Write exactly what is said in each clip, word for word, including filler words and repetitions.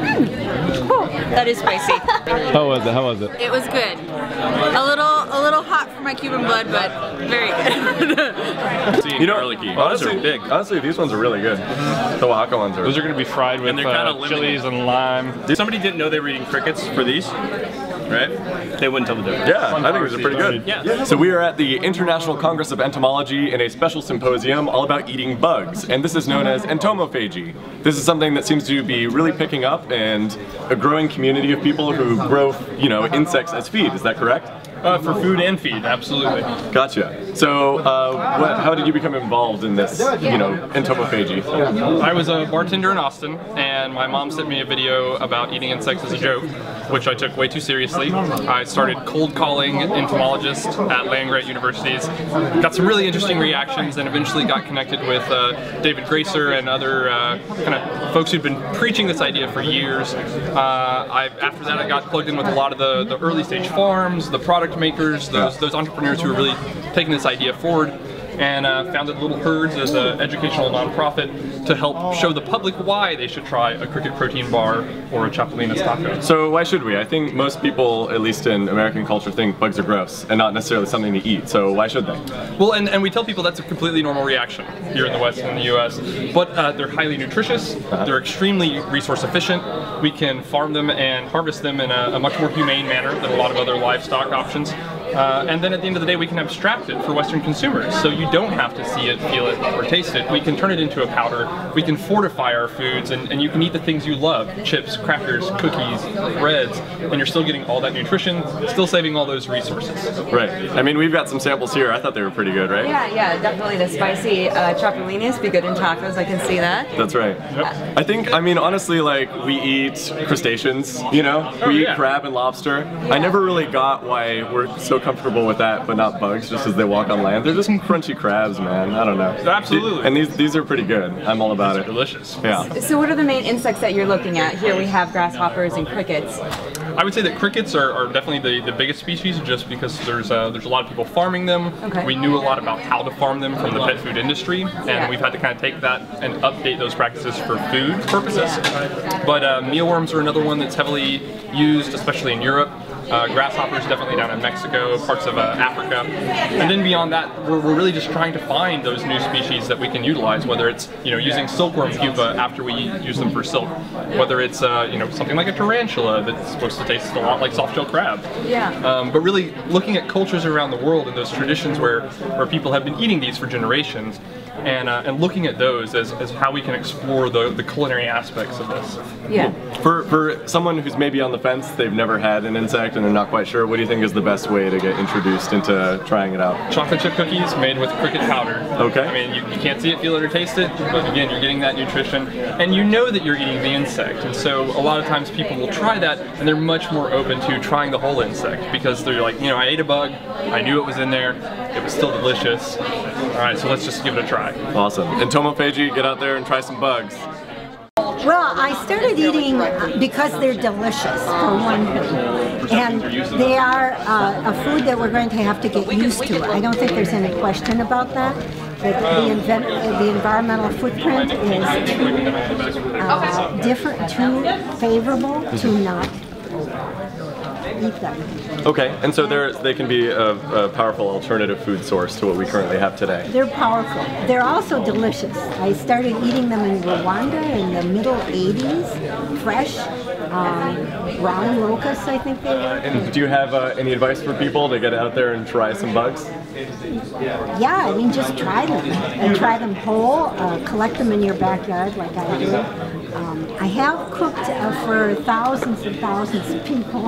Mm, cool. That is spicy. How was it? How was it? It was good. A little, a little hot for my Cuban blood, but very good. You know, honestly, are big. Honestly, ones are really good. Honestly, these ones are really good. The Oaxaca ones are. Those are going to be fried with and uh, chilies and lime. Somebody didn't know they were eating crickets for these, right? They wouldn't tell the difference. Yeah, I think these are pretty good. Yeah. So we are at the International Congress of Entomology in a special symposium all about eating bugs, and this is known as entomophagy. This is something that seems to be really picking up, and a growing community of people who grow, you know, insects as feed. Is that correct? Uh, for food and feed, absolutely. Gotcha. So, uh, what, how did you become involved in this, you know, entomophagy? I was a bartender in Austin, and my mom sent me a video about eating insects as a joke, which I took way too seriously. I started cold calling entomologists at land-grant universities, got some really interesting reactions, and eventually got connected with uh, David Gracer and other uh, kind of folks who'd been preaching this idea for years. Uh, I, after that, I got plugged in with a lot of the, the early-stage farms, the product makers, those, those entrepreneurs who are really taking this idea forward, and uh, founded Little Herds as an educational nonprofit to help show the public why they should try a cricket protein bar or a Chapulines taco. So why should we? I think most people, at least in American culture, think bugs are gross and not necessarily something to eat, so why should they? Well, and, and we tell people that's a completely normal reaction here in the West and in the U S, but uh, they're highly nutritious, uh-huh. They're extremely resource efficient, we can farm them and harvest them in a, a much more humane manner than a lot of other livestock options. Uh, and then at the end of the day, we can abstract it for Western consumers, so you don't have to see it, feel it, or taste it. We can turn it into a powder, we can fortify our foods, and, and you can eat the things you love, chips, crackers, cookies, breads, and you're still getting all that nutrition, still saving all those resources. Right. I mean, we've got some samples here. I thought they were pretty good, right? Yeah, yeah, definitely. The spicy uh, chapulines be good in tacos, I can see that. That's right. Yep. I think, I mean, honestly, like, we eat crustaceans, you know? Oh, we yeah. eat crab and lobster. Yeah. I never really got why we're so comfortable with that, but not bugs, just as they walk on land. They're just crunchy crabs, man. I don't know. Absolutely. And these these are pretty good. I'm all about it. Delicious. Yeah. So what are the main insects that you're looking at? Here we have grasshoppers and crickets. I would say that crickets are, are definitely the, the biggest species, just because there's uh, there's a lot of people farming them. Okay. We knew a lot about how to farm them from the pet food industry, and yeah. we've had to kind of take that and update those practices for food purposes. Yeah. But uh, mealworms are another one that's heavily used, especially in Europe. Uh, grasshoppers definitely down in Mexico, parts of uh, Africa, and then beyond that, we're, we're really just trying to find those new species that we can utilize. Whether it's you know using silkworm pupa after we use them for silk, whether it's uh, you know something like a tarantula that's supposed to taste a lot like soft shell crab. Yeah. Um, but really looking at cultures around the world and those traditions where where people have been eating these for generations, and uh, and looking at those as, as how we can explore the the culinary aspects of this. Yeah. For for someone who's maybe on the fence, they've never had an insect. And they're not quite sure, what do you think is the best way to get introduced into trying it out? Chocolate chip cookies made with cricket powder. Okay. I mean, you, you can't see it, feel it, or taste it, but again, you're getting that nutrition, and you know that you're eating the insect, and so a lot of times people will try that, and they're much more open to trying the whole insect, because they're like, you know, I ate a bug, I knew it was in there, it was still delicious, alright, so let's just give it a try. Awesome. Entomophagy, get out there and try some bugs. Well, I started eating because they're delicious, for one thing, and they are uh, a food that we're going to have to get used to. I don't think there's any question about that. The, the, the environmental footprint is uh, different, too favorable to not eat them. Okay, and so they're, they can be a, a powerful alternative food source to what we currently have today. They're powerful. They're also delicious. I started eating them in Rwanda in the middle eighties, fresh, um, brown locusts, I think they were. And do you have uh, any advice for people to get out there and try some bugs? Yeah, I mean, just try them. And try them whole, uh, collect them in your backyard like I do. Um, I have cooked uh, for thousands and thousands of people.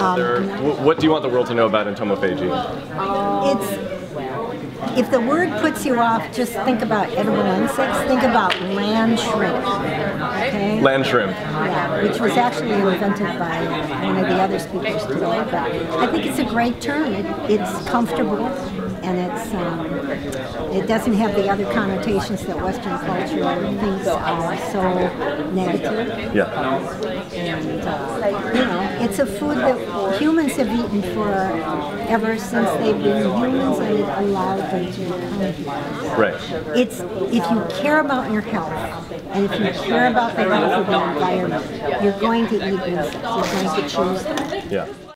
Um, there, what do you want the world to know about entomophagy? Um, it's, if the word puts you off, just think about edible insects. Think about land shrimp. Okay? Land shrimp. Yeah, which was actually invented by one of the other speakers today. But I think it's a great term. It, it's comfortable, and it's um, it doesn't have the other connotations that Western culture thinks are so negative. Yeah. And uh, you know, it's a food that humans have eaten for ever since they've been humans, and it allowed them to. Right. It's if you care about your health, And if you care about the health of the environment, you're going to eat insects. You're going to choose them. Yeah.